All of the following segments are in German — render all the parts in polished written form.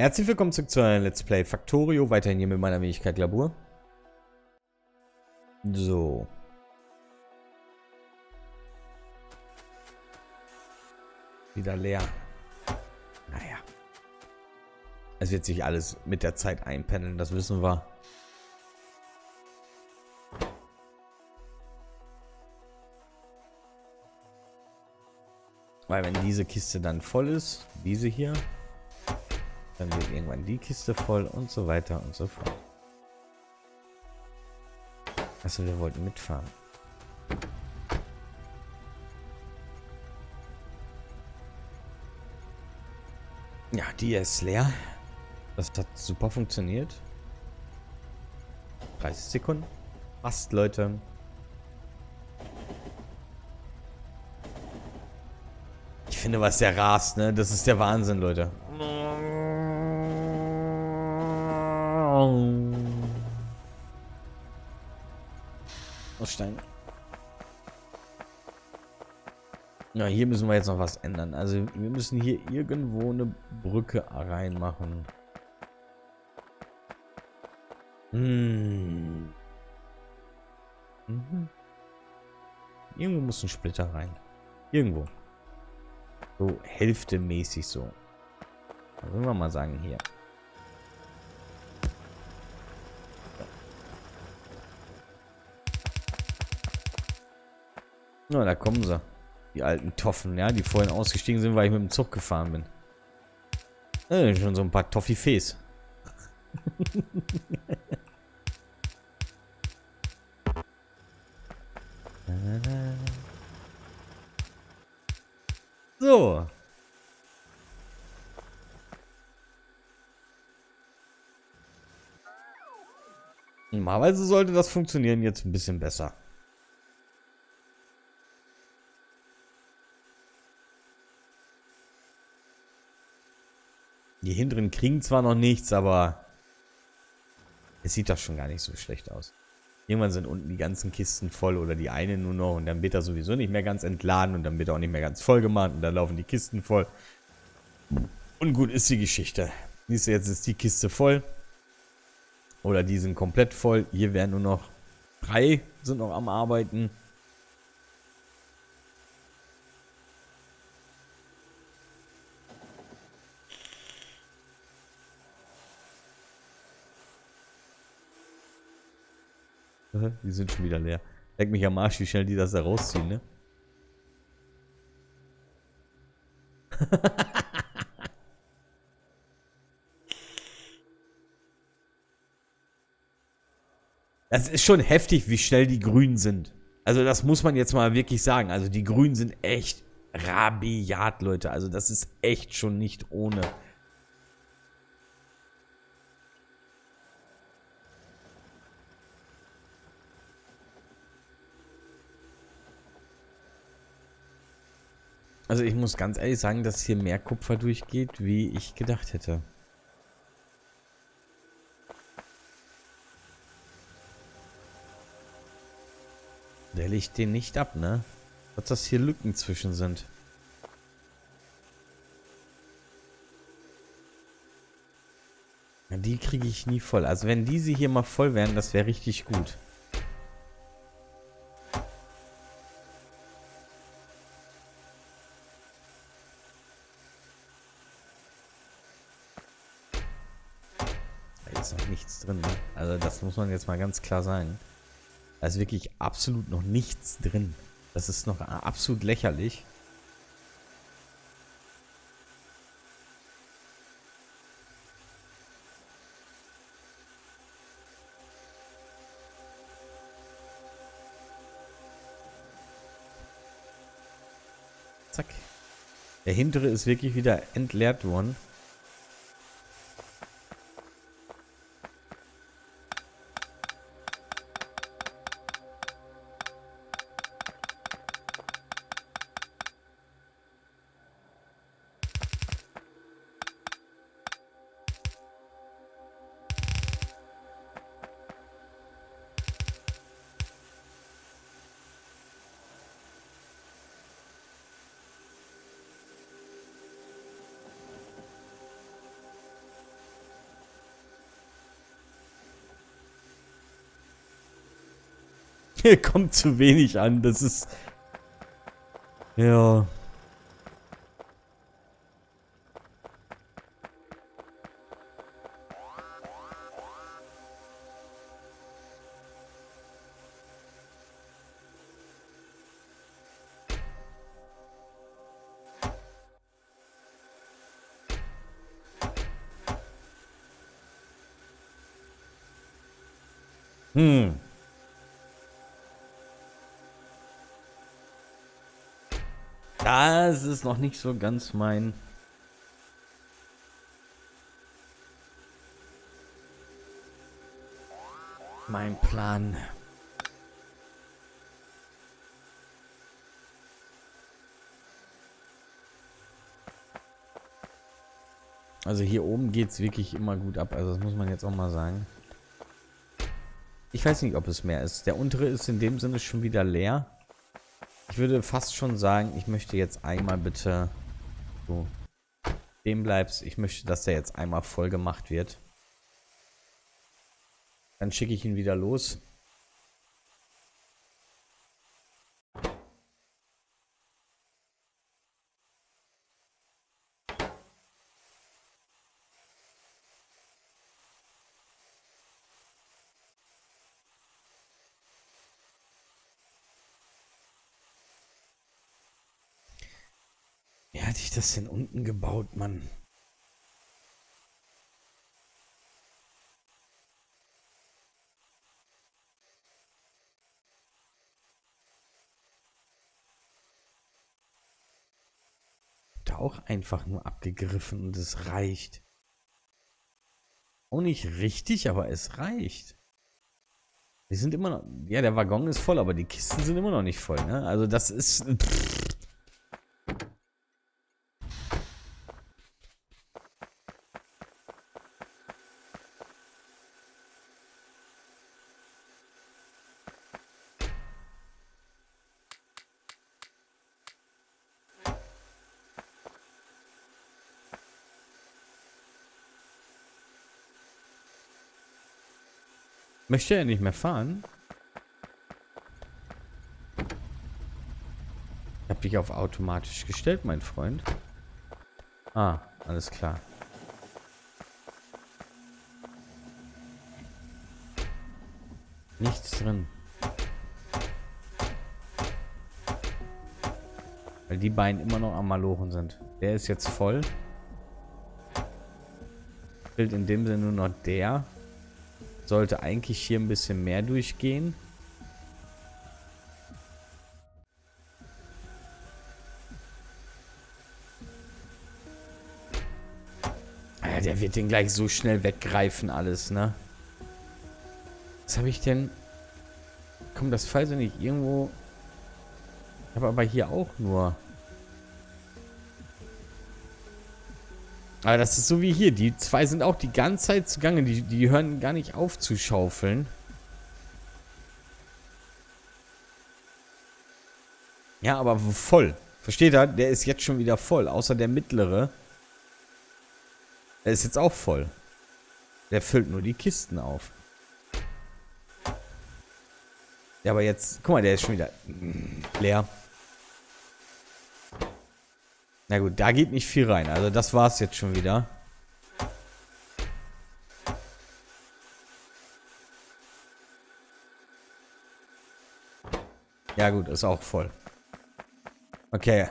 Herzlich willkommen zurück zu einem Let's Play Factorio, weiterhin hier mit meiner Wenigkeit Labur. So. Wieder leer. Naja. Es wird sich alles mit der Zeit einpendeln, das wissen wir. Weil wenn diese Kiste dann voll ist, diese hier, dann wird irgendwann die Kiste voll und so weiter und so fort. Achso, wir wollten mitfahren. Ja, die ist leer. Das hat super funktioniert. 30 Sekunden. Passt, Leute. Ich finde, was der rast, ne? Das ist der Wahnsinn, Leute. Aus Stein. Na, hier müssen wir jetzt noch was ändern. Also wir müssen hier irgendwo eine Brücke reinmachen. Irgendwo muss ein Splitter rein. Irgendwo. So hälftemäßig so. Dann würden wir mal sagen hier. Na, da kommen sie. Die alten Toffen, ja, die vorhin ausgestiegen sind, weil ich mit dem Zug gefahren bin. Schon so ein paar Toffifees. So. Normalerweise sollte das funktionieren jetzt ein bisschen besser. Die hinteren kriegen zwar noch nichts, aber es sieht doch schon gar nicht so schlecht aus. Irgendwann sind unten die ganzen Kisten voll oder die eine nur noch und dann wird er sowieso nicht mehr ganz entladen und dann wird er auch nicht mehr ganz voll gemacht und dann laufen die Kisten voll. Und gut ist die Geschichte. Siehst du, jetzt ist die Kiste voll oder die sind komplett voll. Hier werden nur noch 3 sind noch am Arbeiten. Die sind schon wieder leer. Leck mich am Arsch, wie schnell die das da rausziehen, ne? Das ist schon heftig, wie schnell die Grünen sind. Also das muss man jetzt mal wirklich sagen. Also die Grünen sind echt rabiat, Leute. Also das ist echt schon nicht ohne... Also ich muss ganz ehrlich sagen, dass hier mehr Kupfer durchgeht, wie ich gedacht hätte. Der legt den nicht ab, ne? Dass das hier Lücken zwischen sind. Ja, die kriege ich nie voll. Also wenn diese hier mal voll wären, das wäre richtig gut. Noch nichts drin. Also das muss man jetzt mal ganz klar sagen. Da ist wirklich absolut noch nichts drin. Das ist noch absolut lächerlich. Zack. Der hintere ist wirklich wieder entleert worden. Hier kommt zu wenig an, das ist... Ja... Das ist noch nicht so ganz mein... mein Plan. Also hier oben geht es wirklich immer gut ab. Also das muss man jetzt auch mal sagen. Ich weiß nicht, ob es mehr ist. Der untere ist in dem Sinne schon wieder leer. Ich würde fast schon sagen, ich möchte jetzt einmal bitte... So. Dem bleibst. Ich möchte, dass der jetzt einmal voll gemacht wird. Dann schicke ich ihn wieder los. Hatte ich das denn unten gebaut, Mann? Da auch einfach nur abgegriffen und es reicht. Auch nicht richtig, aber es reicht. Wir sind immer noch... Ja, der Waggon ist voll, aber die Kisten sind immer noch nicht voll, ne? Also das ist... Pff. Möchte er nicht mehr fahren? Ich habe dich auf automatisch gestellt, mein Freund. Ah, alles klar. Nichts drin. Weil die beiden immer noch am Malochen sind. Der ist jetzt voll. Fehlt in dem Sinne nur noch der. Sollte eigentlich hier ein bisschen mehr durchgehen. Alter, der wird den gleich so schnell weggreifen alles, ne? Was habe ich denn? Komm, das falls nicht irgendwo... Ich habe aber hier auch nur... Aber das ist so wie hier. Die zwei sind auch die ganze Zeit zugange. Die hören gar nicht auf zu schaufeln. Ja, aber voll. Versteht ihr? Der ist jetzt schon wieder voll. Außer der mittlere. Der ist jetzt auch voll. Der füllt nur die Kisten auf. Ja, aber jetzt... Guck mal, der ist schon wieder leer. Na gut, da geht nicht viel rein. Also das war's jetzt schon wieder. Ja gut, ist auch voll. Okay.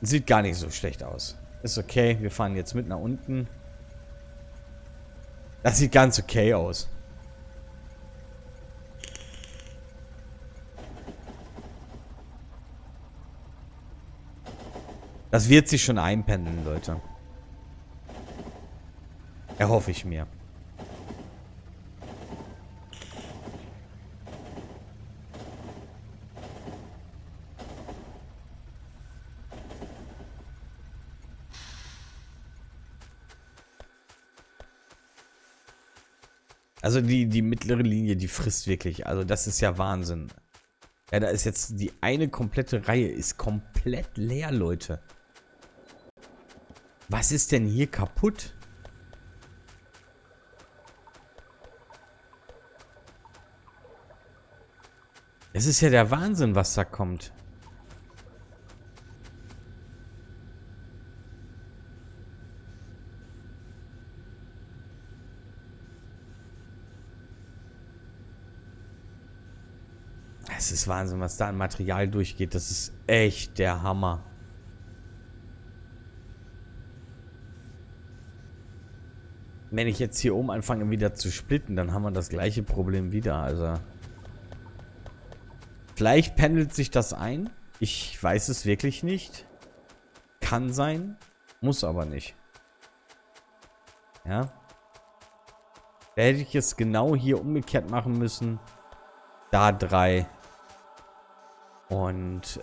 Sieht gar nicht so schlecht aus. Ist okay, wir fahren jetzt mit nach unten. Das sieht ganz okay aus. Das wird sich schon einpendeln, Leute. Erhoffe ich mir. Also die mittlere Linie, die frisst wirklich. Also das ist ja Wahnsinn. Ja, da ist jetzt die eine komplette Reihe, ist komplett leer, Leute. Was ist denn hier kaputt? Es ist ja der Wahnsinn, was da kommt. Es ist Wahnsinn, was da an Material durchgeht. Das ist echt der Hammer. Wenn ich jetzt hier oben anfange wieder zu splitten, dann haben wir das gleiche Problem wieder. Also vielleicht pendelt sich das ein. Ich weiß es wirklich nicht. Kann sein, muss aber nicht. Ja. Da hätte ich es genau hier umgekehrt machen müssen. Da 3. Und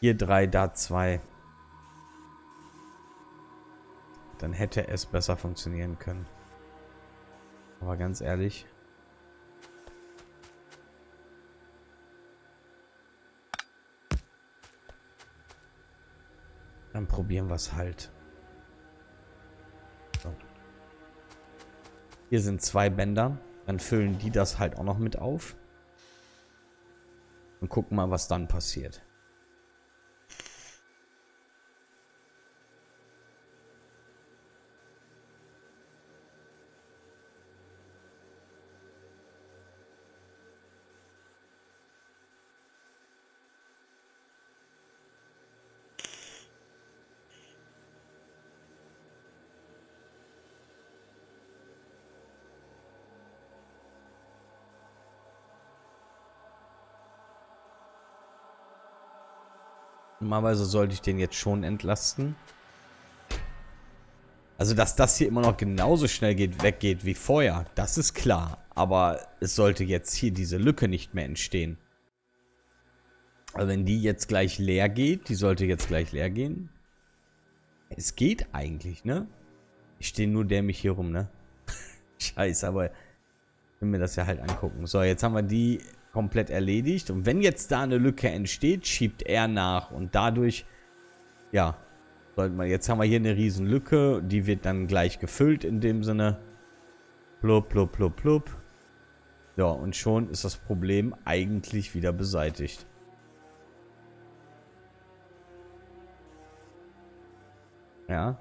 hier 3, da 2. Dann hätte es besser funktionieren können. Aber ganz ehrlich. Dann probieren wir es halt. So. Hier sind 2 Bänder. Dann füllen die das halt auch noch mit auf. Und gucken mal, was dann passiert. Normalerweise sollte ich den jetzt schon entlasten. Also, dass das hier immer noch genauso schnell weggeht wie vorher, das ist klar. Aber es sollte jetzt hier diese Lücke nicht mehr entstehen. Also, wenn die jetzt gleich leer geht, die sollte jetzt gleich leer gehen. Es geht eigentlich, ne? Ich stehe nur dämlich hier rum, ne? Scheiße, aber ich will mir das ja halt angucken. So, jetzt haben wir die komplett erledigt. Und wenn jetzt da eine Lücke entsteht, schiebt er nach. Und dadurch, ja, sollten wir, jetzt haben wir hier eine riesen Lücke. Die wird dann gleich gefüllt in dem Sinne. Plupp, plupp, plupp, plupp. Ja, und schon ist das Problem eigentlich wieder beseitigt. Ja,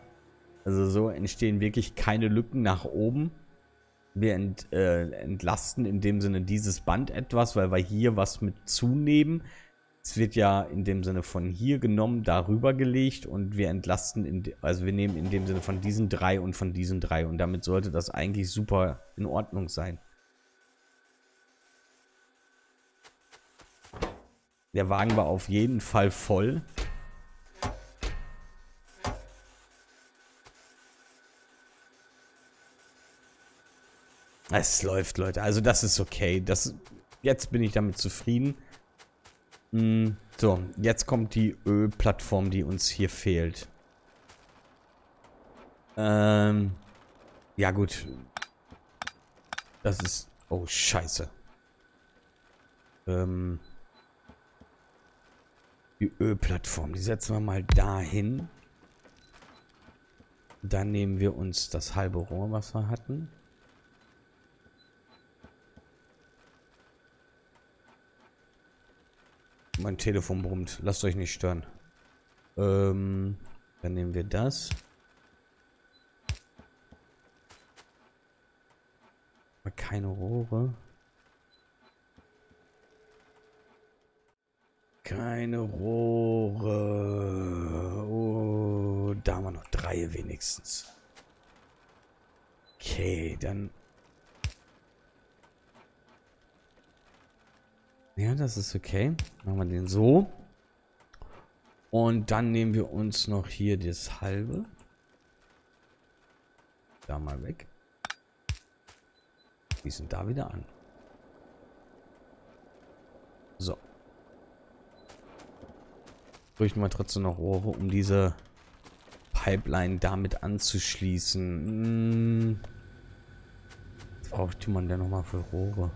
also so entstehen wirklich keine Lücken nach oben. Wir entlasten in dem Sinne dieses Band etwas, weil wir hier was mit zunehmen. Es wird ja in dem Sinne von hier genommen, darüber gelegt und wir entlasten, also wir nehmen in dem Sinne von diesen 3 und von diesen 3 und damit sollte das eigentlich super in Ordnung sein. Der Wagen war auf jeden Fall voll. Es läuft, Leute. Also das ist okay. Das, jetzt bin ich damit zufrieden. So, jetzt kommt die Ölplattform, die uns hier fehlt. Ja gut. Das ist... Oh, scheiße. Die Ölplattform, die setzen wir mal dahin. Dann nehmen wir uns das halbe Rohr, was wir hatten. Mein Telefon brummt. Lasst euch nicht stören. Dann nehmen wir das. Aber keine Rohre. Keine Rohre. Oh, da haben wir noch 3 wenigstens. Okay, dann... Ja, das ist okay. Machen wir den so. Und dann nehmen wir uns noch hier das halbe. Da mal weg. Die sind da wieder an. So. Brüchten wir trotzdem noch Rohre, um diese Pipeline damit anzuschließen. Was braucht man denn nochmal für Rohre?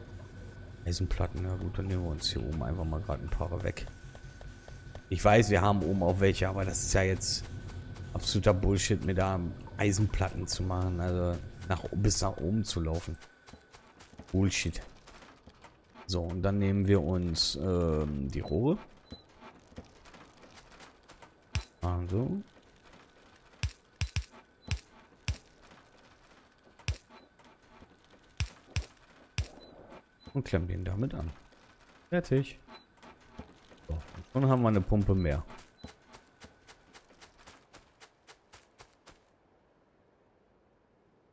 Eisenplatten, na gut, dann nehmen wir uns hier oben einfach mal gerade ein paar weg. Ich weiß, wir haben oben auch welche, aber das ist ja jetzt absoluter Bullshit, mir da Eisenplatten zu machen, also bis nach oben zu laufen. Bullshit. So, und dann nehmen wir uns die Rohre. Also. Und klemmen den damit an. Fertig. So, und dann haben wir eine Pumpe mehr.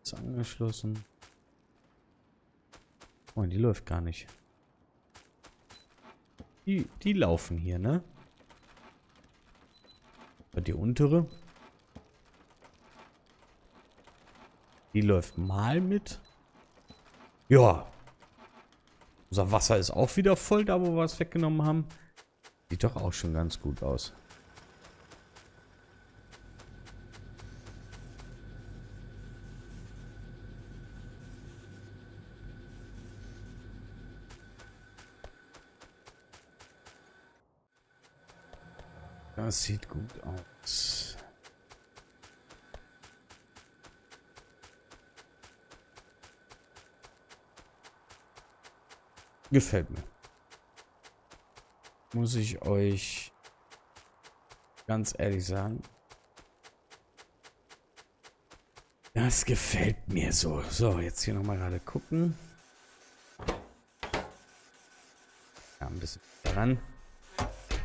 Ist angeschlossen. Oh, die läuft gar nicht. Die laufen hier, ne? Die untere. Die läuft mal mit. Ja. Unser Wasser ist auch wieder voll, da wo wir es weggenommen haben. Sieht doch auch schon ganz gut aus. Das sieht gut aus. Gefällt mir. Muss ich euch ganz ehrlich sagen. Das gefällt mir so. So, jetzt hier nochmal gerade gucken. Ja, ein bisschen dran.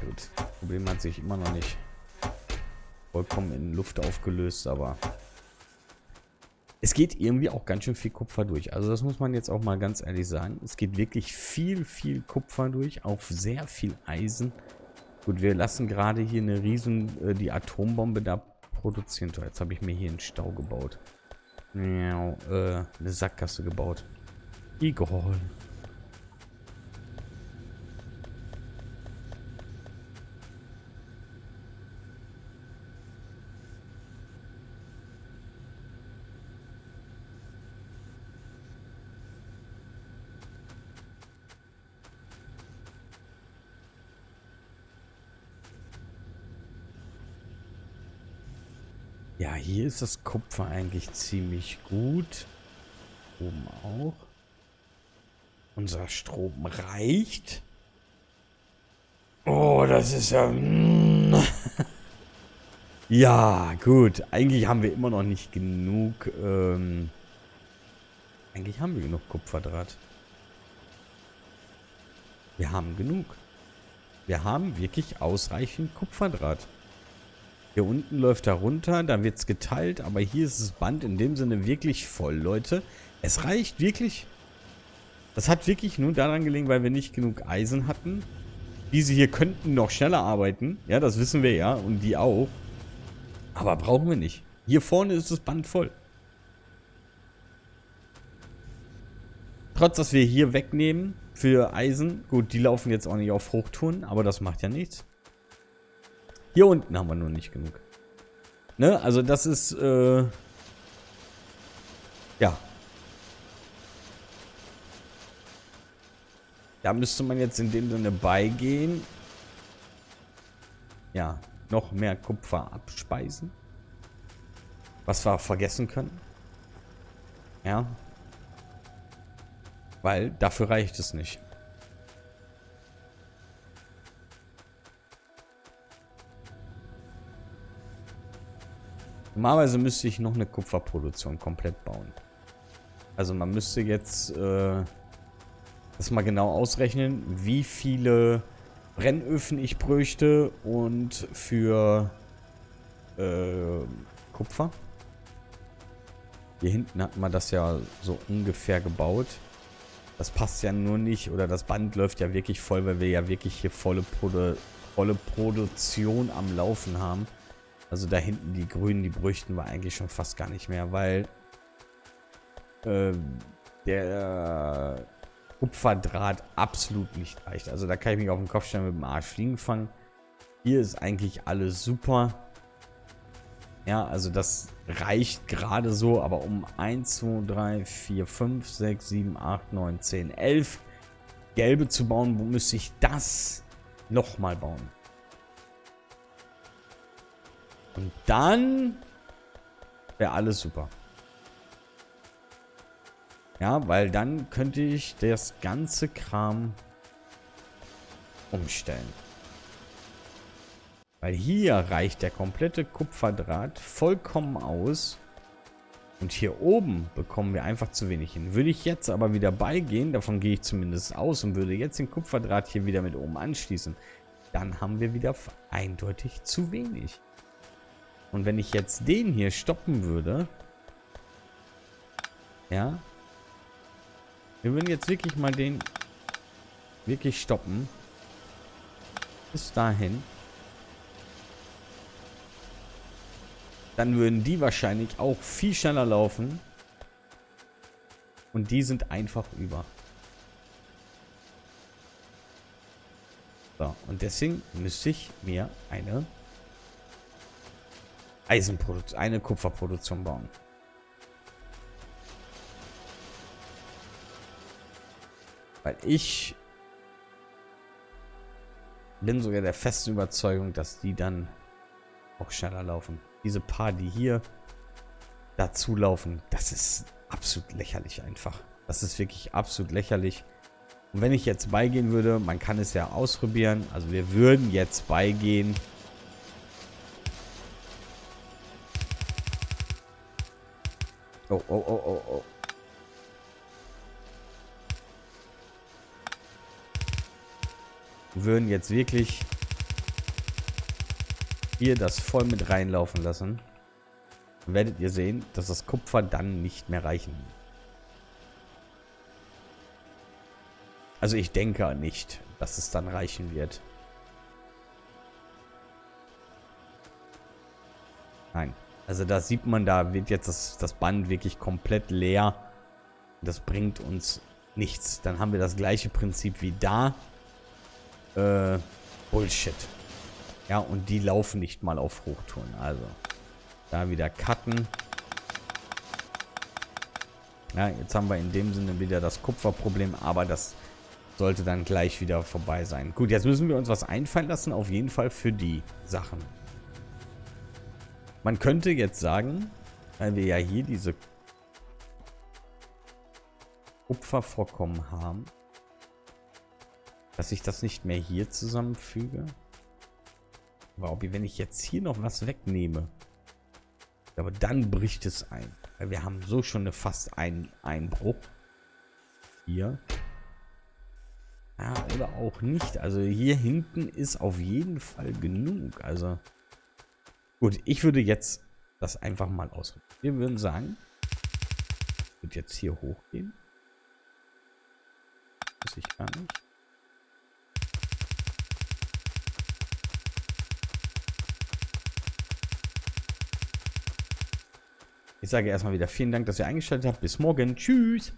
Gut, das Problem hat sich immer noch nicht vollkommen in Luft aufgelöst, aber es geht irgendwie auch ganz schön viel Kupfer durch. Also das muss man jetzt auch mal ganz ehrlich sagen. Es geht wirklich viel, viel Kupfer durch, auch sehr viel Eisen. Gut, wir lassen gerade hier eine riesen, die Atombombe da produzieren. Jetzt habe ich mir hier einen Stau gebaut. Ja, eine Sackgasse gebaut. Egal. Ja, hier ist das Kupfer eigentlich ziemlich gut. Oben auch. Unser Strom reicht. Oh, das ist ja... ja, gut. Eigentlich haben wir immer noch nicht genug... Eigentlich haben wir genug Kupferdraht. Wir haben genug. Wir haben wirklich ausreichend Kupferdraht. Hier unten läuft er runter, da wird es geteilt, aber hier ist das Band in dem Sinne wirklich voll, Leute. Es reicht wirklich. Das hat wirklich nur daran gelegen, weil wir nicht genug Eisen hatten. Diese hier könnten noch schneller arbeiten, ja, das wissen wir ja und die auch. Aber brauchen wir nicht. Hier vorne ist das Band voll. Trotz, dass wir hier wegnehmen für Eisen. Gut, die laufen jetzt auch nicht auf Hochtouren, aber das macht ja nichts. Hier unten haben wir nur nicht genug. Ne? Also das ist, ja. Da müsste man jetzt in dem Sinne beigehen. Ja, noch mehr Kupfer abspeisen. Was wir vergessen können. Ja. Weil dafür reicht es nicht. Normalerweise müsste ich noch eine Kupferproduktion komplett bauen. Also man müsste jetzt das mal genau ausrechnen, wie viele Brennöfen ich bräuchte und für Kupfer. Hier hinten hat man das ja so ungefähr gebaut. Das passt ja nur nicht, oder das Band läuft ja wirklich voll, weil wir ja wirklich hier volle Produktion am Laufen haben. Also da hinten die Grünen, die bräuchten wir eigentlich schon fast gar nicht mehr, weil der Kupferdraht absolut nicht reicht. Also da kann ich mich auf den Kopf stellen, mit dem Arsch fliegen fangen. Hier ist eigentlich alles super. Ja, also das reicht gerade so, aber um 1, 2, 3, 4, 5, 6, 7, 8, 9, 10, 11 gelbe zu bauen, wo müsste ich das nochmal bauen? Und dann wäre alles super. Ja, weil dann könnte ich das ganze Kram umstellen. Weil hier reicht der komplette Kupferdraht vollkommen aus. Und hier oben bekommen wir einfach zu wenig hin. Würde ich jetzt aber wieder beigehen, davon gehe ich zumindest aus, und würde jetzt den Kupferdraht hier wieder mit oben anschließen, dann haben wir wieder eindeutig zu wenig. Und wenn ich jetzt den hier stoppen würde, ja, wir würden jetzt wirklich mal den wirklich stoppen. Bis dahin. Dann würden die wahrscheinlich auch viel schneller laufen. Und die sind einfach über. So, und deswegen müsste ich mir eine Eisenproduktion, eine Kupferproduktion bauen. Weil ich bin sogar der festen Überzeugung, dass die dann auch schneller laufen. Diese paar, die hier dazu laufen, das ist absolut lächerlich einfach. Das ist wirklich absolut lächerlich. Und wenn ich jetzt beigehen würde, man kann es ja ausprobieren. Also wir würden jetzt beigehen. Oh, oh, oh, oh, oh. Wir würden jetzt wirklich hier das voll mit reinlaufen lassen, werdet ihr sehen, dass das Kupfer dann nicht mehr reichen. Also ich denke nicht, dass es dann reichen wird. Nein, also da sieht man, da wird jetzt das Band wirklich komplett leer. Das bringt uns nichts. Dann haben wir das gleiche Prinzip wie da. Bullshit. Ja, und die laufen nicht mal auf Hochtouren. Also, da wieder cutten. Ja, jetzt haben wir in dem Sinne wieder das Kupferproblem, aber das sollte dann gleich wieder vorbei sein. Gut, jetzt müssen wir uns was einfallen lassen, auf jeden Fall für die Sachen. Man könnte jetzt sagen, weil wir ja hier diese Kupfervorkommen haben, dass ich das nicht mehr hier zusammenfüge. Aber wenn ich jetzt hier noch was wegnehme, aber dann bricht es ein. Weil wir haben so schon eine fast einen Einbruch. Hier. Ja, oder auch nicht. Also hier hinten ist auf jeden Fall genug. Also gut, ich würde jetzt das einfach mal ausrüsten. Wir würden sagen, ich würde jetzt hier hochgehen. Muss ich gar nicht. Ich sage erstmal wieder vielen Dank, dass ihr eingeschaltet habt. Bis morgen. Tschüss.